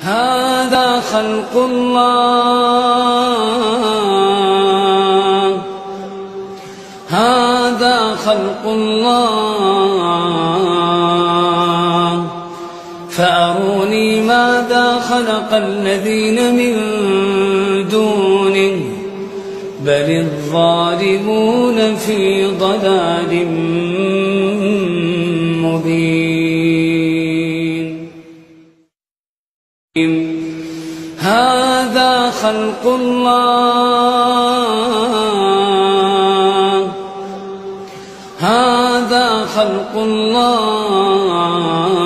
هذا خلق الله، هذا خلق الله فأروني ماذا خلق الذين من دونه بل الظالمون في ضلال مبين. هذا خلق الله، هذا خلق الله